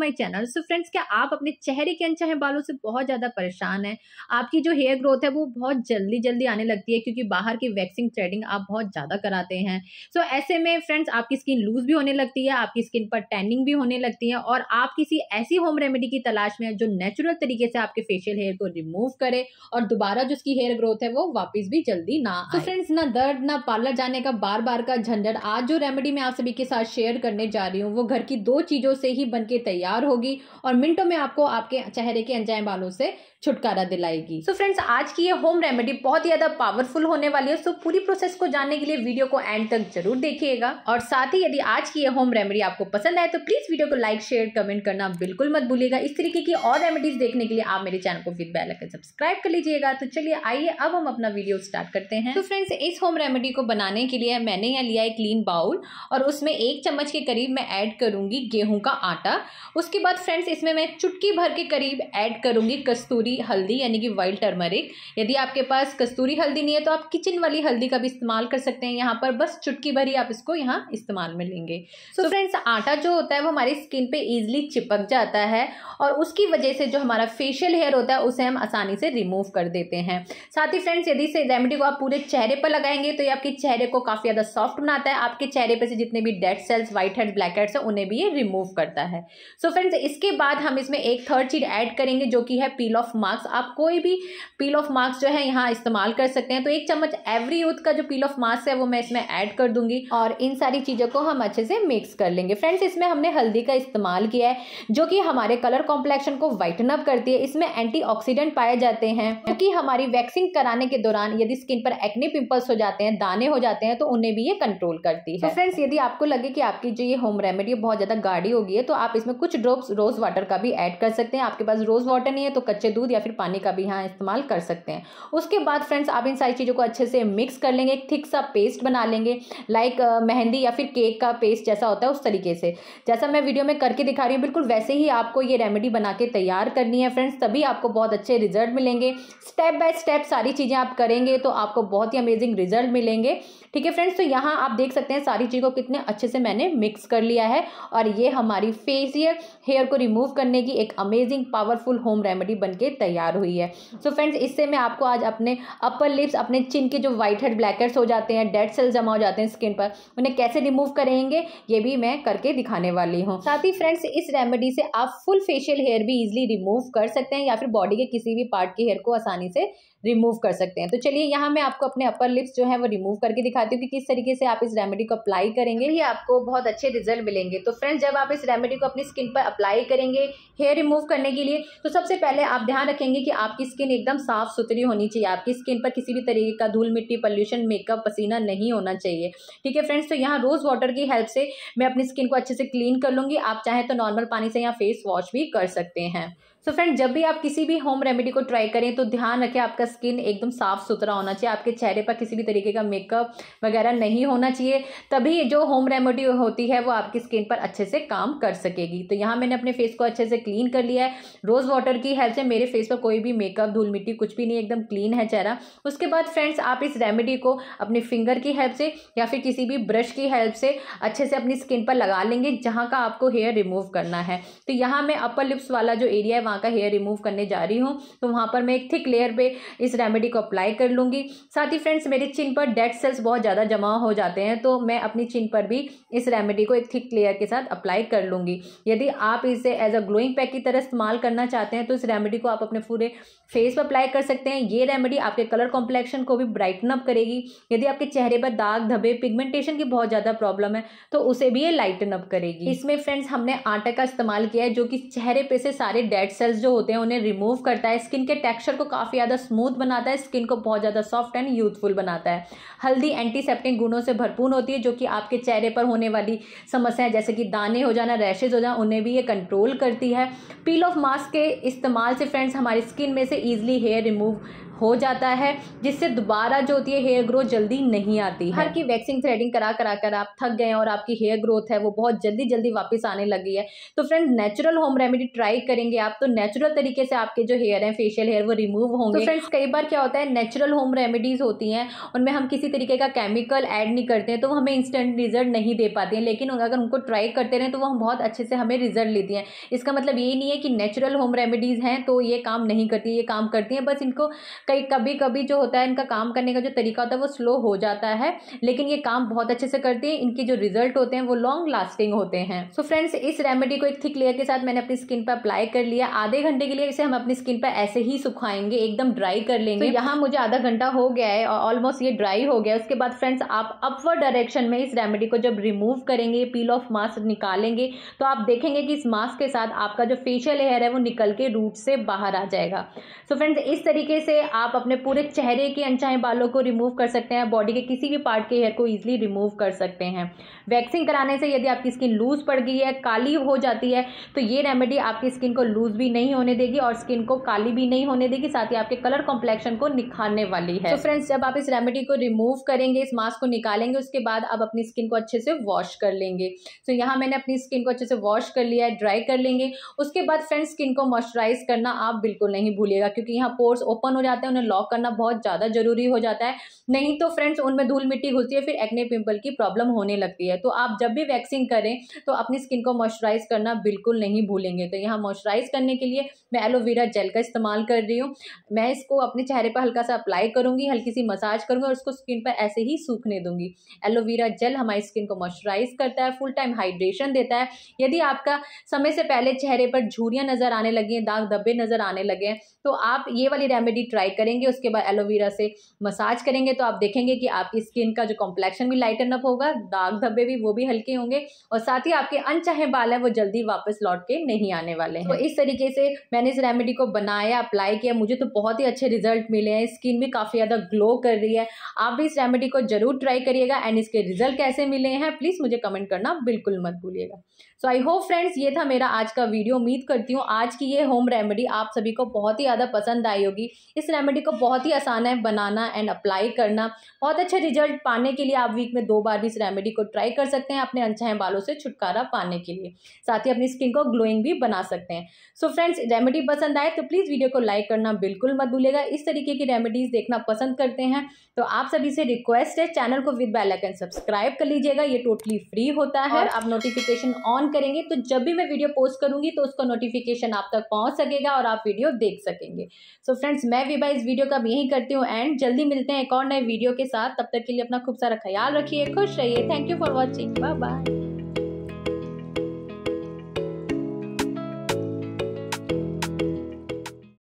My channel. So friends, क्या आप अपने चेहरे के अनचाहे बालों से बहुत ज़्यादा परेशान हैं? आपकी जो हेयर ग्रोथ है वो बहुत जल्दी जल्दी आने लगती है क्योंकि बाहर की वैक्सिंग थ्रेडिंग आप बहुत ज़्यादा कराते हैं। सो ऐसे में फ्रेंड्स, आपकी स्किन लूज भी होने लगती है, आपकी स्किन पर टैनिंग भी होने लगती है और आप किसी ऐसी होम रेमेडी की तलाश में है जो नेचुरल तरीके से आपके फेशियल हेयर को रिमूव करे और दोबारा जो उसकी हेयर ग्रोथ है वो वापस भी जल्दी ना आए। तो फ्रेंड्स, ना दर्द ना पार्लर जाने का बार बार का झंझट, आज जो रेमेडी मैं आप सभी के साथ शेयर करने जा रही हूँ वो घर की दो चीजों से ही बनके तैयार होगी और मिनटों में आपको आपके चेहरे के अनचाहे बालों से छुटकारा दिलाएगी। सो फ्रेंड्स, आज की ये होम रेमेडी बहुत ज्यादा पावरफुल होने वाली है। सो पूरी प्रोसेस को जानने के लिए वीडियो को एंड तक जरूर देखिएगा और साथ ही यदि आज की ये होम रेमेडी आपको पसंद आए तो प्लीज वीडियो को लाइक शेयर कमेंट करना बिल्कुल मत भूलिएगा। इस तरीके की और रेमेडीज देखने के लिए आप मेरे चैनल को विद बेल आइकन सब्सक्राइब कर लीजिएगा। तो चलिए आइए अब हम अपना वीडियो स्टार्ट करते हैं। तो फ्रेंड्स, इस होम रेमेडी को बनाने के लिए मैंने यहाँ लिया है क्लीन बाउल और उसमें 1 चम्मच के करीब मैं ऐड करूंगी गेहूं का आटा। उसके बाद फ्रेंड्स, इसमें मैं चुटकी भर के करीब ऐड करूंगी कस्तूरी हल्दी यानी कि वाइल्ड टर्मरिक। यदि आपके पास कस्तूरी हल्दी नहीं है तो आप किचन वाली हल्दी का भी इस्तेमाल कर सकते हैं। यहाँ पर बस चुटकी भर ही आप इसको यहाँ इस्तेमाल में लेंगे। सो फ्रेंड्स, आटा जो होता है वो हमारी स्किन पे ईजिली चिपक जाता है और उसकी वजह से जो हमारा फेशियल हेयर होता है उसे हम आसानी से रिमूव कर देते हैं। साथ ही फ्रेंड्स, यदि इस रेमेडी को आप पूरे चेहरे पर लगाएंगे तो ये आपके चेहरे को काफी ज्यादा सॉफ्ट बनाता है। आपके चेहरे पर से जितने भी dead cells, white heads, black heads हैं उन्हें भी ये रिमूव करता है। सो फ्रेंड्स, इसके बाद हम इसमें 1/3 चीज ऐड करेंगे जो कि है पील ऑफ मार्क्स। आप कोई भी पील ऑफ मार्क्स जो है यहाँ इस्तेमाल कर सकते हैं। तो 1 चम्मच एवरी यूथ का जो पील ऑफ मार्क्स है वो मैं इसमें ऐड कर दूंगी और इन सारी चीजों को हम अच्छे से मिक्स कर लेंगे। फ्रेंड्स, इसमें हमने हल्दी का इस्तेमाल किया है जो कि हमारे कलर कॉम्प्लेक्शन को व्हाइटन अप करती है। इसमें एंटीऑक्सीडेंट पाए जाते हैं क्योंकि हमारी वैक्सिंग कराने के दौरान यदि स्किन पर एक्ने पिंपल्स हो जाते हैं, दाने हो जाते हैं तो उन्हें भी ये कंट्रोल करती है। फ्रेंड्स, यदि आपको लगे कि आपकी जो ये होम रेमेडी बहुत ज्यादा गाढ़ी होगी है तो आप इसमें कुछ ड्रॉप्स रोज वाटर का भी ऐड कर सकते हैं। आपके पास रोज वाटर नहीं है तो कच्चे दूध या फिर पानी का भी यहाँ इस्तेमाल कर सकते हैं। उसके बाद फ्रेंड्स, आप इन सारी चीजों को अच्छे से मिक्स कर लेंगे, एक थिक सा पेस्ट बना लेंगे, लाइक मेहंदी या फिर केक का पेस्ट जैसा होता है उस तरीके से, जैसा मैं वीडियो में करके दिखा रही हूँ बिल्कुल वैसे ही आपको ये रेमेडी बना के तैयार करनी है। फ्रेंड्स, तभी आपको बहुत अच्छे रिजल्ट मिलेंगे। स्टेप बाय स्टेप सारी चीजें आप करेंगे तो आपको बहुत ही अमेजिंग रिजल्ट मिलेंगे। ठीक है फ्रेंड्स, तो यहाँ आप देख सकते हैं सारी चीज़ों को कितने अच्छे से मैंने मिक्स कर लिया है और ये हमारी फेशियल हेयर को रिमूव करने की एक अमेजिंग पावरफुल होम रेमेडी बनके तैयार हुई है। सो फ्रेंड्स, इससे मैं आपको आज अपने अपर लिप्स, अपने चिन के जो व्हाइट हेड ब्लैक हेड्स हो जाते हैं, डेड सेल्स जमा हो जाते हैं स्किन पर, उन्हें कैसे रिमूव करेंगे ये भी मैं करके दिखाने वाली हूँ। साथ ही फ्रेंड्स, इस रेमेडी से आप फुल फेशियल हेयर भी ईजिली रिमूव कर सकते हैं या फिर बॉडी के किसी भी पार्ट के हेयर को आसानी से रिमूव कर सकते हैं। तो चलिए यहाँ मैं आपको अपने अपर लिप्स जो है वो रिमूव करके दिखाती हूँ कि किस तरीके से आप इस रेमेडी को अप्लाई करेंगे ये आपको बहुत अच्छे रिजल्ट मिलेंगे। तो फ्रेंड्स, जब आप इस रेमेडी को अपनी स्किन पर अप्लाई करेंगे हेयर रिमूव करने के लिए तो सबसे पहले आप ध्यान रखेंगे कि आपकी स्किन एकदम साफ सुथरी होनी चाहिए। आपकी स्किन पर किसी भी तरीके का धूल मिट्टी, पॉल्यूशन, मेकअप, पसीना नहीं होना चाहिए। ठीक है फ्रेंड्स, तो यहाँ रोज वाटर की हेल्प से मैं अपनी स्किन को अच्छे से क्लीन कर लूँगी। आप चाहें तो नॉर्मल पानी से यहाँ फेस वॉश भी कर सकते हैं। सो फ्रेंड्स, जब भी आप किसी भी होम रेमेडी को ट्राई करें तो ध्यान रखें आपका स्किन एकदम साफ सुथरा होना चाहिए, आपके चेहरे पर किसी भी तरीके का मेकअप वगैरह नहीं होना चाहिए, तभी जो होम रेमेडी होती है वो आपकी स्किन पर अच्छे से काम कर सकेगी। तो यहाँ मैंने अपने फेस को अच्छे से क्लीन कर लिया है रोज़ वाटर की हेल्प से। मेरे फेस पर कोई भी मेकअप, धूल मिट्टी कुछ भी नहीं, एकदम क्लीन है चेहरा। उसके बाद फ्रेंड्स, आप इस रेमेडी को अपने फिंगर की हेल्प से या फिर किसी भी ब्रश की हेल्प से अच्छे से अपनी स्किन पर लगा लेंगे जहाँ का आपको हेयर रिमूव करना है। तो यहाँ मैं अपर लिप्स वाला जो एरिया है वहाँ का हेयर रिमूव करने जा रही हूँ, तो वहाँ पर मैं एक थिक लेयर पे इस रेमेडी को अप्लाई कर लूँगी। साथ ही फ्रेंड्स, मेरे चिन पर डेड सेल्स बहुत ज़्यादा जमा हो जाते हैं तो मैं अपनी चिन पर भी इस रेमेडी को एक थिक लेयर के साथ अप्लाई कर लूँगी। यदि आप इसे एज अ ग्लोइंग पैक की तरह इस्तेमाल करना चाहते हैं तो इस रेमेडी को आप अपने पूरे फेस पर अप्लाई कर सकते हैं। ये रेमेडी आपके कलर कॉम्प्लेक्शन को भी ब्राइटन अप करेगी। यदि आपके चेहरे पर दाग धब्बे, पिगमेंटेशन की बहुत ज़्यादा प्रॉब्लम है तो उसे भी ये लाइटन अप करेगी। इसमें फ्रेंड्स, हमने आटा का इस्तेमाल किया है जो कि चेहरे पे से सारे डेड सेल्स जो होते हैं उन्हें रिमूव करता है, स्किन के टेक्सचर को काफ़ी ज़्यादा स्मूथ बनाता है, स्किन को बहुत ज़्यादा सॉफ्ट एंड यूथफुल बनाता है। हल्दी एंटीसेप्टिक गुणों से भरपूर होती है जो कि आपके चेहरे पर होने वाली समस्याएं जैसे कि दाने हो जाना, रैशेज हो जाना, उन्हें भी ये कंट्रोल करती है। पील ऑफ मास्क के इस्तेमाल से फ्रेंड्स, हमारी स्किन में से ईजिली हेयर रिमूव हो जाता है, जिससे दोबारा जो होती है हेयर ग्रोथ जल्दी नहीं आती है। हर की वैक्सिंग थ्रेडिंग करा करा कर आप थक गए हैं और आपकी हेयर ग्रोथ है वो बहुत जल्दी जल्दी वापस आने लगी है। तो friend natural home remedy try करेंगे आप तो नेचुरल तरीके से आपके जो हेयर है फेशियल हेयर वो रिमूव होंगे। तो फ्रेंड्स कई बार क्या होता है नेचुरल होम रेमेडीज होती हैं उनमें हम किसी तरीके का केमिकल ऐड नहीं करते हैं तो हमें इंस्टेंट रिजल्ट नहीं दे पाते हैं, लेकिन अगर उनको ट्राई करते रहें तो वो हम बहुत अच्छे से हमें रिजल्ट लेती हैं। इसका मतलब ये नहीं है कि नेचुरल होम रेमेडीज़ हैं तो ये काम नहीं करती, ये काम करती हैं, बस इनको कई कभी कभी जो होता है इनका काम करने का जो तरीका होता है वो स्लो हो जाता है, लेकिन ये काम बहुत अच्छे से करती हैं। इनके जो रिजल्ट होते हैं वो लॉन्ग लास्टिंग होते हैं। सो फ्रेंड्स इस रेमेडी को एक थिक लेयर के साथ मैंने अपनी स्किन पर अप्लाई कर लिया। आधे घंटे के लिए इसे हम अपनी स्किन पर ऐसे ही सुखाएंगे, एकदम ड्राई कर लेंगे। तो यहाँ मुझे आधा घंटा हो गया है और ऑलमोस्ट ये ड्राई हो गया। उसके बाद फ्रेंड्स आप अपवर्ड डायरेक्शन में इस रेमेडी को जब रिमूव करेंगे, पील ऑफ मास्क निकालेंगे, तो आप देखेंगे कि इस मास्क के साथ आपका जो फेशियल हेयर है वो निकल के रूट से बाहर आ जाएगा। सो फ्रेंड्स इस तरीके से आप अपने पूरे चेहरे के अनचाहे बालों को रिमूव कर सकते हैं, बॉडी के किसी भी पार्ट के हेयर को ईजिली रिमूव कर सकते हैं। वैक्सिंग कराने से यदि आपकी स्किन लूज पड़ गई है, काली हो जाती है, तो ये रेमेडी आपकी स्किन को लूज भी नहीं होने देगी और स्किन को काली भी नहीं होने देगी, साथ ही आपके कलर कॉम्प्लेक्शन को निखारने वाली है। तो फ्रेंड्स जब आप इस रेमेडी को रिमूव करेंगे, इस मास्क को निकालेंगे, उसके बाद आप अपनी स्किन को अच्छे से वॉश कर लेंगे। तो यहाँ मैंने अपनी स्किन को अच्छे से वॉश कर लिया है, ड्राई कर लेंगे। उसके बाद फ्रेंड्स स्किन को मॉइस्चराइज करना आप बिल्कुल नहीं भूलिएगा, क्योंकि यहाँ पोर्स ओपन हो जाते हैं, उन्हें लॉक करना बहुत ज़्यादा जरूरी हो जाता है, नहीं तो फ्रेंड्स उनमें धूल मिट्टी घुसती है, फिर एक्ने पिंपल की प्रॉब्लम होने लगती है। तो आप जब भी वैक्सिंग करें तो अपनी स्किन को मॉइस्चराइज करना बिल्कुल नहीं भूलेंगे। तो यहाँ मॉइस्चराइज करने के लिए मैं एलोवेरा जेल का इस्तेमाल कर रही हूँ। मैं इसको अपने चेहरे पर हल्का सा अप्लाई करूँगी, हल्की सी मसाज करूँगी और उसको स्किन पर ऐसे ही सूखने दूंगी। एलोवेरा जेल हमारी स्किन को मॉइस्चराइज करता है, फुल टाइम हाइड्रेशन देता है। यदि आपका समय से पहले चेहरे पर झुर्रियाँ नज़र आने लगी हैं, दाग धब्बे नज़र आने लगे हैं, तो आप ये वाली रेमेडी ट्राई करेंगे। उसके बाद एलोवेरा से मसाज करेंगे तो आप देखेंगे कि आपकी स्किन का जो कॉम्प्लेक्शन भी लाइटन अप होगा, दाग धब्बे भी वो भी हल्के होंगे और साथ ही आपके अनचाहे बाल हैं वो जल्दी वापस लौट के नहीं आने वाले हैं। तो इस तरीके से मैंने इस रेमेडी को बनाया, अप्लाई किया, मुझे तो बहुत ही अच्छे रिजल्ट मिले हैं, स्किन भी काफ़ी ज़्यादा ग्लो कर रही है। आप भी इस रेमेडी को जरूर ट्राई करिएगा एंड इसके रिजल्ट कैसे मिले हैं प्लीज़ मुझे कमेंट करना बिल्कुल मत भूलिएगा। सो आई होप फ्रेंड्स ये था मेरा आज का वीडियो। उम्मीद करती हूँ आज की ये होम रेमेडी आप सभी को बहुत ही ज़्यादा पसंद आई होगी। इस रेमेडी को बहुत ही आसान है बनाना एंड अप्लाई करना। बहुत अच्छे रिजल्ट पाने के लिए आप वीक में 2 बार भी इस रेमेडी को ट्राई कर सकते हैं अपने अनचाहे बालों से छुटकारा पाने के लिए, साथ ही अपनी स्किन को ग्लोइंग भी बना सकते हैं। सो फ्रेंड्स रेमेडी पसंद आए तो प्लीज़ वीडियो को लाइक करना बिल्कुल मत भूलिएगा। इस तरीके की रेमेडीज़ देखना पसंद करते हैं तो आप सभी से रिक्वेस्ट है चैनल को विद बेल आइकन सब्सक्राइब कर लीजिएगा, ये टोटली फ्री होता है। आप नोटिफिकेशन ऑन करेंगे तो जब भी मैं वीडियो पोस्ट करूंगी तो उसका नोटिफिकेशन आप तक पहुंच सकेगा और आप वीडियो देख सकेंगे। सो फ्रेंड्स मैं विभा इस वीडियो का यही करती हूँ एंड जल्दी मिलते हैं एक और नए वीडियो के साथ। तब तक के लिए अपना खूब सारा ख्याल रखिए, खुश रहिए। Thank you for watching, bye bye.